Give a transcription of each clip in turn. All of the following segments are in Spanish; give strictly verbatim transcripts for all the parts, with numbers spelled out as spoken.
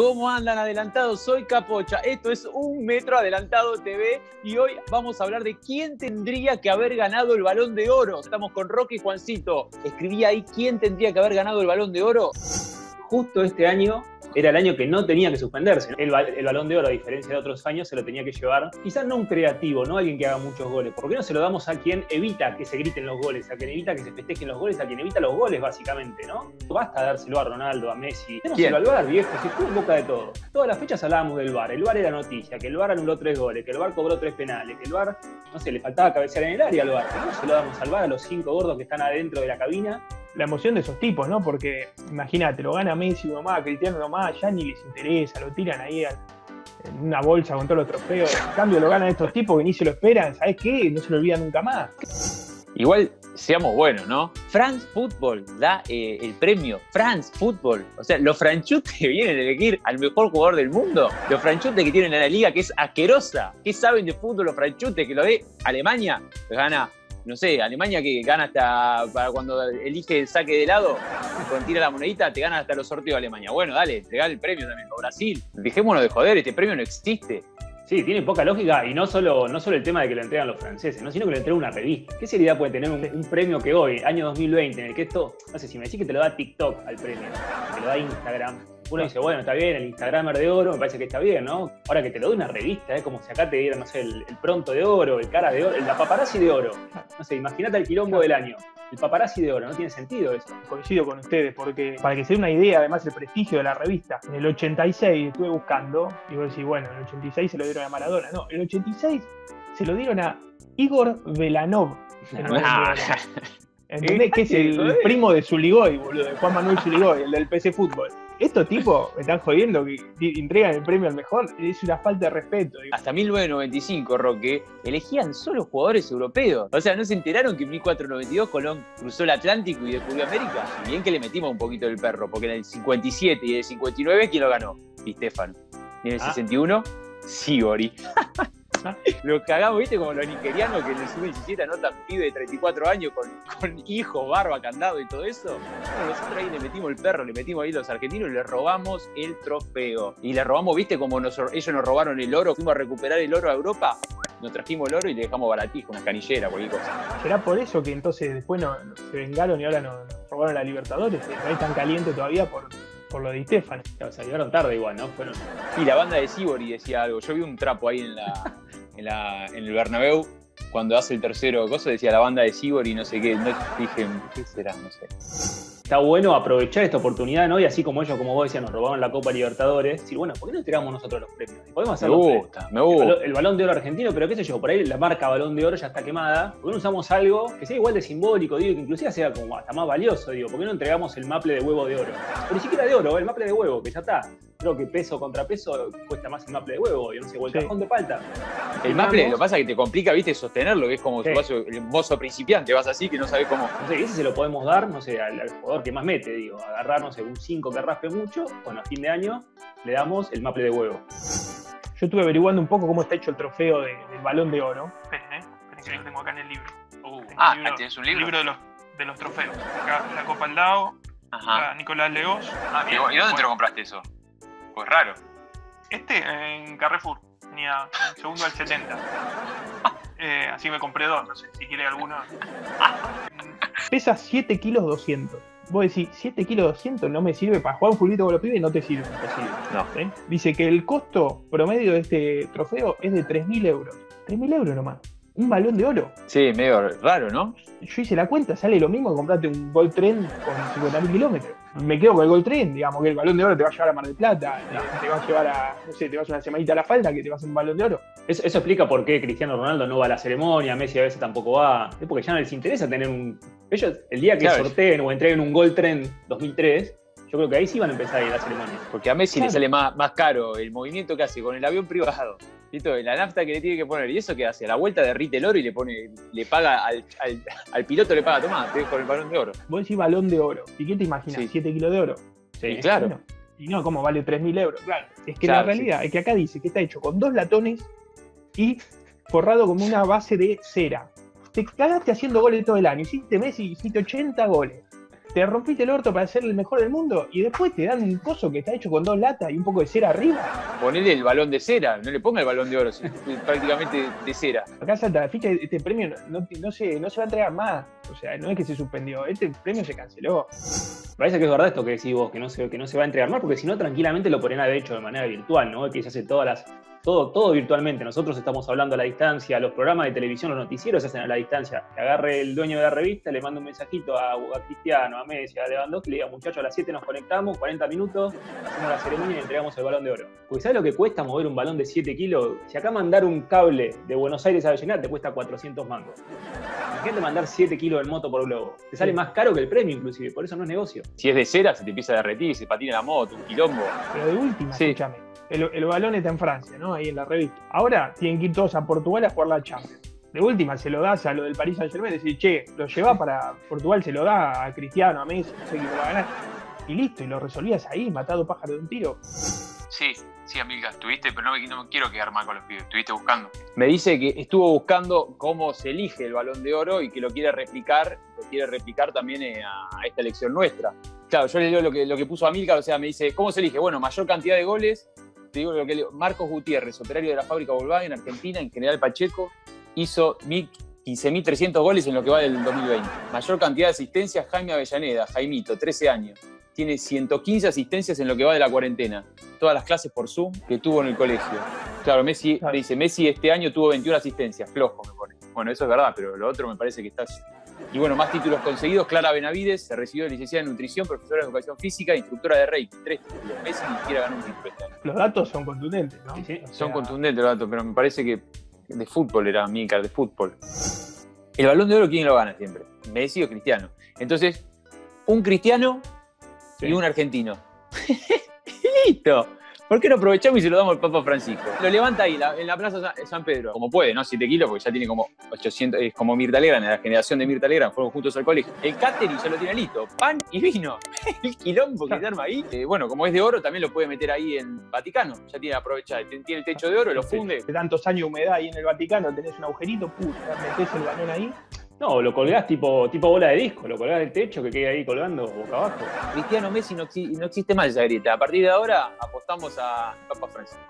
¿Cómo andan adelantados? Soy Capocha, esto es Un Metro Adelantado T V y hoy vamos a hablar de quién tendría que haber ganado el Balón de Oro. Estamos con Rocky Juancito. Escribí ahí quién tendría que haber ganado el Balón de Oro. Justo este año era el año que no tenía que suspenderse. El, el Balón de Oro, a diferencia de otros años, se lo tenía que llevar, quizás no un creativo, no alguien que haga muchos goles. ¿Por qué no se lo damos a quien evita que se griten los goles, a quien evita que se festejen los goles, a quien evita los goles, básicamente, no? Basta dárselo a Ronaldo, a Messi. Démoselo al V A R, viejo, si estuvo en boca de todo. Todas las fechas hablábamos del V A R. El V A R era noticia, que el V A R anuló tres goles, que el V A R cobró tres penales, que el V A R, no sé, le faltaba cabecear en el área al V A R. ¿Por qué no se lo damos al V A R a los cinco gordos que están adentro de la cabina? La emoción de esos tipos, ¿no? Porque, imagínate, lo gana Messi uno más, Cristiano uno más, ya ni les interesa, lo tiran ahí a, en una bolsa con todos los trofeos. En cambio, lo ganan estos tipos que ni se lo esperan, ¿sabes qué? No se lo olvidan nunca más. Igual, seamos buenos, ¿no? France Football da eh, el premio. France Football. O sea, los franchutes vienen a elegir al mejor jugador del mundo. Los franchutes que tienen en la liga, que es asquerosa. ¿Qué saben de fútbol los franchutes? Que lo ve Alemania, gana... No sé, Alemania que gana hasta para cuando elige el saque de lado, cuando tira la monedita, te gana hasta los sorteos de Alemania. Bueno, dale, entregale el premio también a Brasil. Dejémonos de joder, este premio no existe. Sí, tiene poca lógica y no solo, no solo el tema de que lo entregan los franceses, ¿no? Sino que lo entrega una revista. ¿Qué seriedad puede tener un, un premio que hoy, año dos mil veinte, en el que esto, no sé, si me decís que te lo da TikTok al premio, te lo da Instagram? Uno dice, bueno, está bien, el Instagramer de oro, me parece que está bien, ¿no? Ahora que te lo doy una revista, es ¿eh? como si acá te dieran, no sé, el, el Pronto de Oro, el Cara de Oro, el Paparazzi de Oro. No sé, imagínate el quilombo del año. El Paparazzi de Oro, no tiene sentido eso. Coincido con ustedes, porque para que se dé una idea, además, el prestigio de la revista. En el ochenta y seis estuve buscando, y vos decís, bueno, en el ochenta y seis se lo dieron a Maradona. No, en el ochenta y seis se lo dieron a Igor Belanov. En el ¿entendés? Que es el primo de Zuligoy, boludo, de Juan Manuel Zuligoy, el del P C Fútbol. Estos tipos me están jodiendo que entregan el premio al mejor. Es una falta de respeto. Digo. Hasta mil novecientos noventa y cinco, Roque, elegían solo jugadores europeos. O sea, no se enteraron que en mil cuatrocientos noventa y dos Colón cruzó el Atlántico y descubrió América. Y bien que le metimos un poquito del perro, porque en el cincuenta y siete y en el cincuenta y nueve, ¿quién lo ganó? Di Stéfano. Y en el ah. sesenta y uno, Sívori. Los cagamos, viste, como los nigerianos que en el sub diecisiete anotan pibe de treinta y cuatro años con, con hijos, barba, candado y todo eso. Bueno, nosotros ahí le metimos el perro, le metimos ahí los argentinos y le robamos el trofeo. Y le robamos, viste, como nos, ellos nos robaron el oro, fuimos a recuperar el oro a Europa, nos trajimos el oro y le dejamos baratijo, una canillera, cualquier cosa. ¿Será por eso que entonces después no, no, se vengaron y ahora nos no robaron la Libertadores? No es tan caliente todavía por... por lo de Di Stéfano. O sea, llegaron tarde igual, ¿no? Fueron... Y la banda de Sívori decía algo. Yo vi un trapo ahí en la, en la en el Bernabéu, cuando hace el tercero cosa, decía la banda de Sívori, no sé qué. No dije, ¿qué será? No sé. Está bueno aprovechar esta oportunidad, ¿no? Y así como ellos, como vos decías, nos robaron la Copa Libertadores. Decir, bueno, ¿por qué no tiramos nosotros los premios? Podemos hacer me gusta, me gusta. El, el Balón de Oro argentino, pero qué sé yo, por ahí la marca Balón de Oro ya está quemada. ¿Por qué no usamos algo que sea igual de simbólico, digo, que inclusive sea como hasta más valioso, digo? ¿Por qué no entregamos el maple de huevo de oro? Pero ni siquiera de oro, el maple de huevo, que ya está. Creo que peso contra peso cuesta más el maple de huevo, yo no sé, o el sí. cajón de palta. El maple, lo que pasa es que te complica, viste, sostenerlo, que es como sí. vas, el mozo principiante, vas así que no sabes cómo. No sé, ese se lo podemos dar, no sé, al, al jugador que más mete, digo, agarrarnos un cinco que raspe mucho, bueno, a fin de año le damos el maple de huevo. Yo estuve averiguando un poco cómo está hecho el trofeo de, del Balón de Oro. Esperen, ¿eh? Esperen que lo tengo acá en el libro. Uh, ah, libro, ¿tienes un libro? El libro de los, de los trofeos. Acá la Copa al Dado, acá Nicolás Leos. Ah, ¿y, ¿y dónde bueno. te lo compraste eso? Pues raro. Este, en Carrefour, tenía segundo al setenta. Eh, así me compré dos, no sé, si quiere alguno. Pesa siete kilos doscientos. Vos decís, siete kilos doscientos no me sirve para jugar un fulbito con los pibes, no te sirve. No te sirve. No. ¿Eh? Dice que el costo promedio de este trofeo es de tres mil euros. tres mil euros nomás. Un Balón de Oro. Sí, medio raro, ¿no? Yo hice la cuenta, sale lo mismo que comprarte un Gold Trend con cincuenta mil kilómetros. Me quedo con el Gold Trend, digamos, que el Balón de Oro te va a llevar a Mar del Plata, no. te va a llevar a, no sé, te vas una semanita a la falda que te vas a un Balón de Oro. Eso, eso explica por qué Cristiano Ronaldo no va a la ceremonia, Messi a veces tampoco va. Es porque ya no les interesa tener un... Ellos, el día que ¿sabes? Sorteen o entreguen un Gold Trend dos mil tres... Yo creo que ahí sí van a empezar a ir a la ceremonia. Porque a Messi claro. le sale más, más caro el movimiento que hace con el avión privado. ¿Listo? La nafta que le tiene que poner. ¿Y eso qué hace? A la vuelta derrite el oro y le pone, le paga al, al, al piloto, le paga, tomá, te dejo el Balón de Oro. Vos decís Balón de Oro. ¿Y qué te imaginas? Sí. ¿siete kilos de oro? Sí, y claro. Bueno, y no, ¿cómo vale tres mil euros? Claro. Es que claro, la realidad sí. es que acá dice que está hecho con dos latones y forrado con una base de cera. Te cagaste haciendo goles todo el año. Hiciste Messi, hiciste ochenta goles. te rompiste el orto para ser el mejor del mundo y después te dan un coso que está hecho con dos latas y un poco de cera arriba. Ponele el balón de cera, no le ponga el balón de oro, si es prácticamente de cera. Acá salta la ficha, este premio no, no, se, no se va a entregar más, o sea, no es que se suspendió, este premio se canceló. Parece que es verdad esto que decís vos, que no se, que no se va a entregar más, porque si no tranquilamente lo podrían haber hecho de manera virtual, ¿no? Que se hace todas las... Todo, todo virtualmente, nosotros estamos hablando a la distancia, los programas de televisión, los noticieros se hacen a la distancia. Que agarre el dueño de la revista, le manda un mensajito a, a Cristiano, a Messi, a Lewandowski, le diga, muchachos, a las siete nos conectamos, cuarenta minutos, hacemos la ceremonia y entregamos el balón de oro. Porque ¿sabes lo que cuesta mover un balón de siete kilos? Si acá mandar un cable de Buenos Aires a Avellaneda te cuesta cuatrocientos mangos. Imagínate mandar siete kilos en moto por globo. Te sale más caro que el premio inclusive, por eso no es negocio. Si es de cera se te empieza a derretir, se patina la moto, un quilombo. Pero de última, sí. Escúchame. El, el balón está en Francia, ¿no? Ahí en la revista. Ahora tienen que ir todos a Portugal a jugar la Champions. De última se lo das a lo del Paris Saint Germain, decir, che, lo llevás para Portugal, se lo da a Cristiano, a Messi, no sé quién lo va a ganar. Y listo, y lo resolvías ahí, matado pájaro de un tiro. Sí, sí, amiga, estuviste, pero no me, no me quiero quedar mal con los pibes, estuviste buscando. Me dice que estuvo buscando cómo se elige el Balón de Oro y que lo quiere replicar, lo quiere replicar también a esta elección nuestra. Claro, yo le digo lo que, lo que puso Amílcar, o sea, me dice, ¿cómo se elige? Bueno, mayor cantidad de goles, te digo lo que le digo, Marcos Gutiérrez, operario de la fábrica Volkswagen, Argentina, en General Pacheco, hizo quince mil trescientos goles en lo que va del dos mil veinte. Mayor cantidad de asistencias, Jaime Avellaneda, Jaimito, trece años. Tiene ciento quince asistencias en lo que va de la cuarentena. Todas las clases por Zoom que tuvo en el colegio. Claro, Messi, me dice, Messi este año tuvo veintiuna asistencias, flojo me pone. Bueno, eso es verdad, pero lo otro me parece que está... Y bueno, más títulos conseguidos. Clara Benavides se recibió de licenciada en nutrición, profesora de educación física, instructora de Reiki. Tres títulos. Messi ni siquiera ganó un título este año. Los datos son contundentes, ¿no? Sí, sí. O sea... Son contundentes los datos, pero me parece que de fútbol era Mícar, de fútbol. El Balón de Oro, ¿quién lo gana siempre? Messi o Cristiano. Entonces, un Cristiano sí. Y un argentino. ¡Listo! ¿Por qué no aprovechamos y se lo damos al Papa Francisco? Lo levanta ahí, la, en la plaza San Pedro. Como puede, ¿no? siete kilos, porque ya tiene como ochocientos, es como Mirta Legrand, la generación de Mirta Legrand, fueron juntos al colegio. El catering ya lo tiene listo, pan y vino. El quilombo que se arma ahí. Eh, bueno, como es de oro, también lo puede meter ahí en Vaticano. Ya tiene aprovechado, tiene el techo de oro, lo funde. De tantos años de humedad ahí en el Vaticano, tenés un agujerito, pum, metés el balón ahí. No, lo colgás tipo, tipo bola de disco, lo colgás del techo que quede ahí colgando boca abajo. Cristiano Messi no, no existe más esa grieta. A partir de ahora apostamos a Papa Francisco.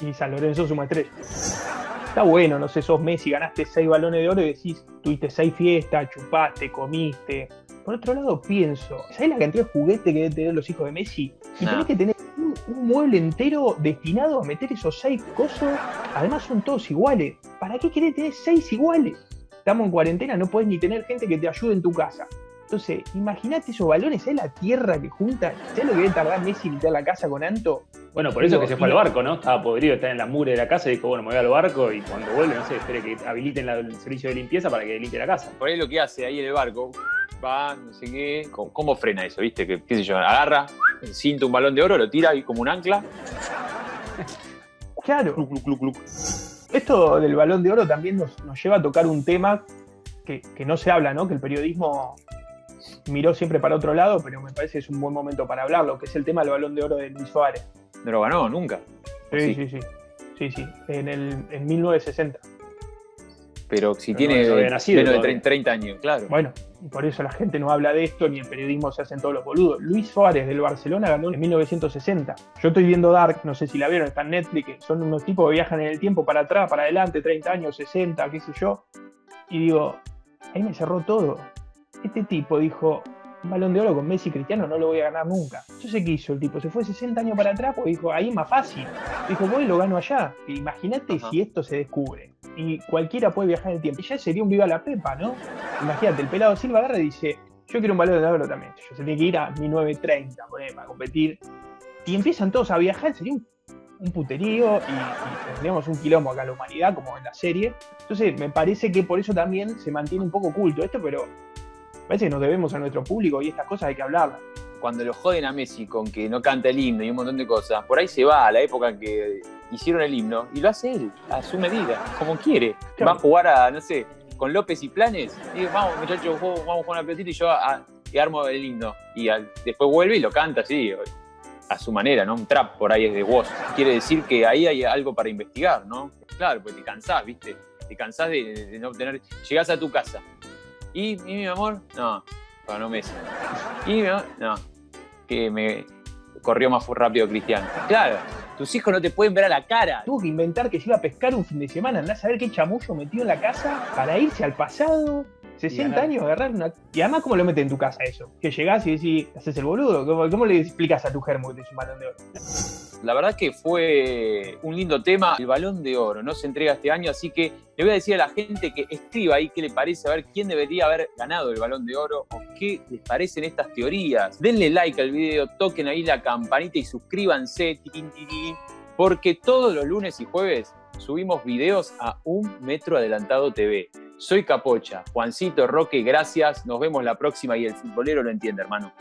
Y San Lorenzo suma estrella. Está bueno, no sé, sos Messi, ganaste seis balones de oro y decís, tuviste seis fiestas, chupaste, comiste. Por otro lado pienso, ¿sabés la cantidad de juguete que deben tener los hijos de Messi? Y no. Tenés que tener un, un mueble entero destinado a meter esos seis cosos. Además son todos iguales. ¿Para qué querés tener seis iguales? Estamos en cuarentena, no podés ni tener gente que te ayude en tu casa. Entonces, imagínate esos balones, ¿sabés la tierra que junta? ¿Sabés lo que debe tardar Messi en limpiar la casa con Anto? Bueno, por eso es que se fue al barco, ¿no? Estaba podrido, estaba en la mugre de la casa y dijo, bueno, me voy al barco y cuando vuelve, no sé, espere que habiliten la, el servicio de limpieza para que limpie la casa. Por ahí lo que hace ahí en el barco, va, no sé qué. ¿Cómo, cómo frena eso, viste? Que, qué sé yo, agarra, cinta un balón de oro, lo tira ahí como un ancla. Claro. Cluc, cluc, cluc, cluc. Esto del Balón de Oro también nos, nos lleva a tocar un tema que, que no se habla, ¿no? Que el periodismo miró siempre para otro lado, pero me parece que es un buen momento para hablarlo, que es el tema del Balón de Oro de Luis Suárez. No lo ganó nunca. Sí, sí, sí. Sí, sí. sí. En, el, en mil novecientos sesenta. Pero si pero tiene no había nacido, menos de treinta años, claro. Bueno, por eso la gente no habla de esto, ni el periodismo se hacen todos los boludos. Luis Suárez del Barcelona ganó en mil novecientos sesenta. Yo estoy viendo Dark, no sé si la vieron, está en Netflix. Son unos tipos que viajan en el tiempo para atrás, para adelante, treinta años, sesenta, qué sé yo. Y digo, ahí me cerró todo. Este tipo dijo, un balón de oro con Messi y Cristiano no lo voy a ganar nunca. Entonces, ¿qué hizo el tipo? Se fue sesenta años para atrás porque dijo, ahí es más fácil. Dijo, voy y lo gano allá. Imagínate si esto se descubre. Y cualquiera puede viajar en el tiempo. Y ya sería un viva la pepa, ¿no? Imagínate, el pelado Silva agarra y dice, yo quiero un balón de oro también. Yo se tiene que ir a mil novecientos treinta, por ejemplo, para competir. Y empiezan todos a viajar, sería un, un puterío y, y tendríamos un quilombo acá a la humanidad, como en la serie. Entonces, me parece que por eso también se mantiene un poco oculto esto, pero parece que nos debemos a nuestro público y estas cosas hay que hablarlas. Cuando lo joden a Messi con que no canta el himno y un montón de cosas, por ahí se va a la época en que hicieron el himno y lo hace él, a su medida, como quiere. Claro. Va a jugar a, no sé, con López y Planes. Y dice, vamos muchachos, vamos a jugar una pelotita y yo a, a, y armo el himno. Y a, después vuelve y lo canta así, a su manera, ¿no? Un trap por ahí es de voz. Quiere decir que ahí hay algo para investigar, ¿no? Claro, porque te cansás, ¿viste? Te cansás de, de no tener... Llegás a tu casa. ¿Y, y mi amor? No. ganó Messi. Y no, no, que me corrió más rápido Cristiano. Claro, tus hijos no te pueden ver a la cara. Tuvo que inventar que se iba a pescar un fin de semana, andá a saber qué chamullo metió en la casa para irse al pasado. sesenta años, agarrar una... Y además, ¿cómo lo metes en tu casa eso? Que llegás y decís, haces el boludo. ¿Cómo, cómo le explicas a tu germo que te es un balón de oro? La verdad es que fue un lindo tema. El balón de oro no se entrega este año, así que le voy a decir a la gente que escriba ahí qué le parece, a ver quién debería haber ganado el balón de oro o qué les parecen estas teorías. Denle like al video, toquen ahí la campanita y suscríbanse, porque todos los lunes y jueves subimos videos a Un Metro Adelantado T V. Soy Capocha, Juancito, Roque, gracias. Nos vemos la próxima y el futbolero lo entiende, hermano.